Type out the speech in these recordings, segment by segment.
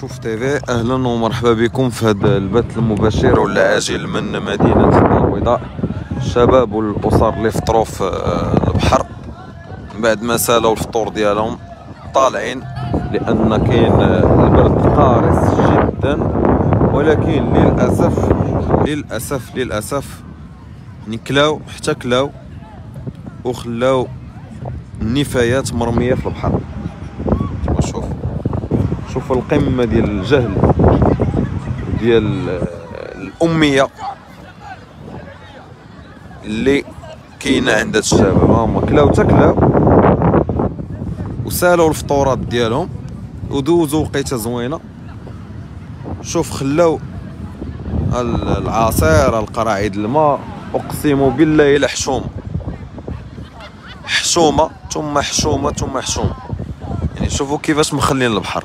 شوف تيفي، اهلا ومرحبا بكم في هذا البث المباشر والعاجل من مدينه الدار البيضاء. الشباب والاسر اللي فطروا في البحر بعد ما سالوا الفطور ديالهم طالعين، لان كاين البرد قارس جدا، ولكن للاسف للاسف للاسف نكلاو حتى كلاو وخلاو النفايات مرميه في البحر. شوفوا القمة ديال الجهل ديال الأمية اللي كاينة عند الشباب. هما كلاو تاكلاو وسالوا الفطورات ديالهم ودوزوا وقيته زوينة. شوف خلاو العصير، القراعيد، الماء. أقسم بالله إلا حشومة حشومة ثم حشومة ثم حشومة، يعني شوفوا كيفاش مخلين البحر.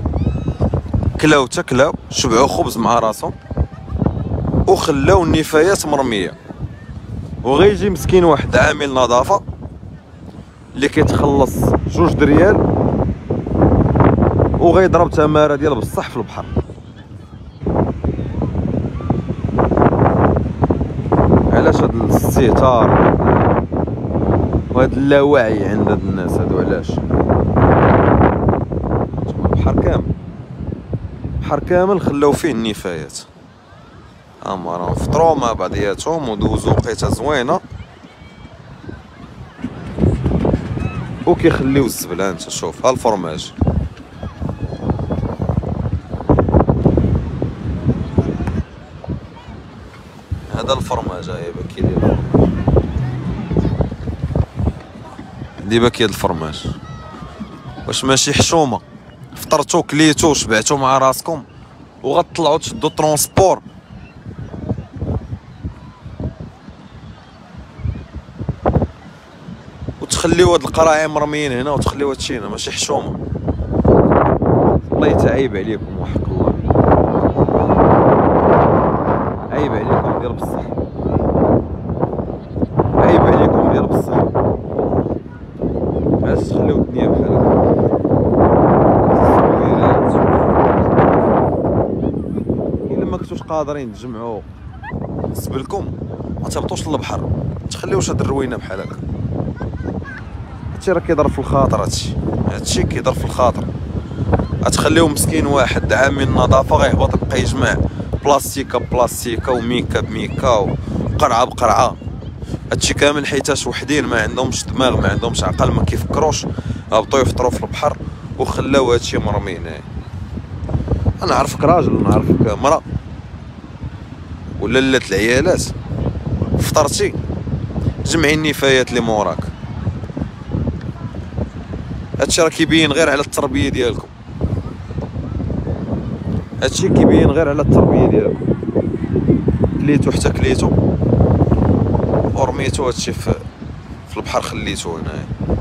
كلاو تكلاو، شبعوا خبز مع راسهم وخلاو النفايات مرميه. وغيجي مسكين واحد عامل نظافه اللي كيتخلص 2 دريال وغيضرب تماره ديال بصح في البحر. علاش هاد الاستهتار وهاد اللاوعي عند هاد الناس هادو؟ علاش البحر كامل خلاو فيه النفايات؟ هما راهم فطروا مع بعضياتهم ودوزوا وقيته زوينه وكيخليو الزبله. انت شوف ها الفرماج، هذا الفرماج هاي باكي ديالو، دي باكي الفرماج. واش ماشي حشومه؟ فطرتو كليتو شبعتو مع راسكم وغتطلعوا تشدوا ترونسبور. وتخليو هاد القراعي مرميين هنا وتخليو هادشي هنا، ماشي حشومه. الله يتعيب عليكم، وحق الله عيب عليكم ديال بصح، عيب عليكم ديال بصح. علاش تخليو الدنيا بحال هكا؟ ماكنتوش قادرين تجمعوا زبلكم ما تهبطوش للبحر، ما تخليوش هاد الروينه بحال هكا. هادشي راه كيضرب في الخاطر، هادشي كيضرب في الخاطر. غتخليو مسكين واحد عامل النظافه غيهبط يبقى يجمع بلاستيكه بلاستيكه وميكا بميكا وقرعه بقرعه. هادشي كامل حيتاش وحدين ما عندهمش دماغ، ما عندهمش عقل، ما كيفكروش. هبطوا يفطروا في البحر وخلاو هادشي مرمي هنا. انا عارفك راجل، نعرفك مرأة ولا لات العيالات، فطرتي جمعي النفايات اللي موراك. هادشي راه كيبين غير على التربيه ديالكم، هادشي كيبين غير على التربيه ديالكم. كليتو حتى كليتو ورميتو هادشي في البحر، خليتو هنايا.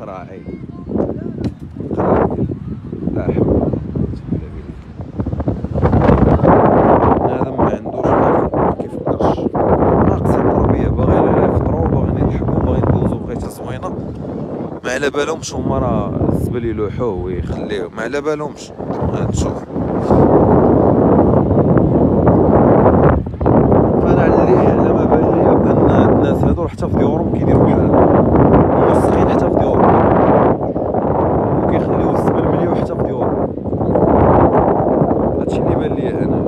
قراعي لا حول ولا ما على بالهمش. هما راه الزبل يلوحوه ويخليوه، ما على بالهمش. غنشوف فانا على ما بان ليا بان هاد الناس هادو حتى في ديورهم كيديروا بحال هادو، مسخين حتى في ديورهم وكيخليو الزبل مليوح حتى في ديورهم. هادشي اللي بان ليا انا،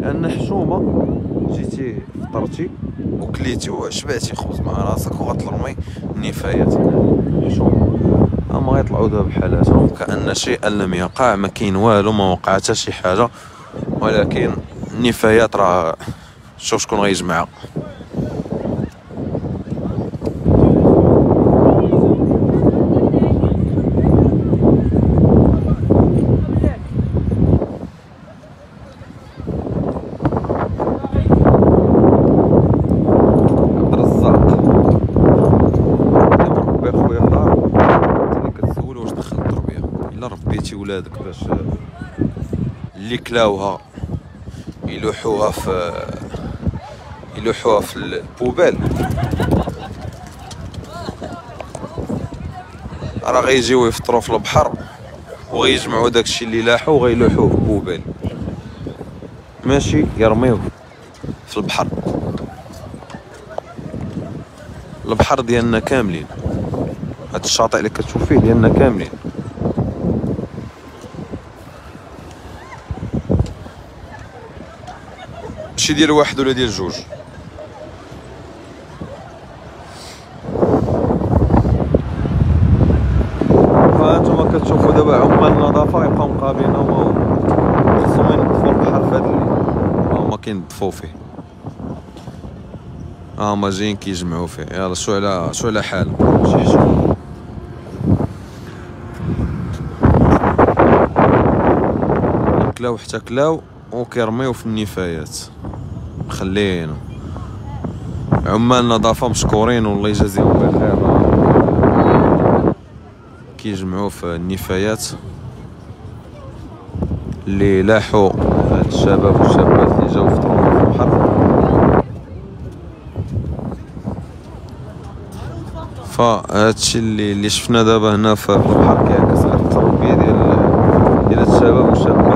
لان حشومه جيتي فطرتي وكليتي وشبعتي خبز مع راسك وغترمي النفايات. شوف هما غيطلعوا دابا بحالاتهم كأن شيئا لم يقع، ما كاين والو، ما وقع حتى شي حاجه، ولكن النفايات راه شوف شكون غيجمعها. عرفتي ولادك باش اللي كلاوها يلوحوها في البوبال راه غيجيو يفطروا في البحر وغيجمعوا داكشي اللي لاحو غيلوحوه في البوبال، ماشي يرميوه في البحر. البحر ديالنا كاملين، هاد الشاطئ اللي كتشوف فيه ديالنا كاملين. ماشي ديال واحد ولا ديال جوج، فانتوما كتشوفوا دابا عمال النظافة يبقاو مقابلين هما خصهم ينظفوا البحر في هاد الليل، هما كينظفوا فيه، هما جايين كيجمعوا فيه. يلا شو على حال شي حشومة. كلاو حتى كلاو وكيرميو في النفايات، خلينا عمال النظافة مشكورين والله يجازيهم بالخير، كيجمعو في النفايات اللي لاحو هاد الشباب والشابات اللي جاو فطرو في البحر. فهادشي اللي شفنا دابا هنا في البحر كيعكس على التربية ديال الشباب والشابات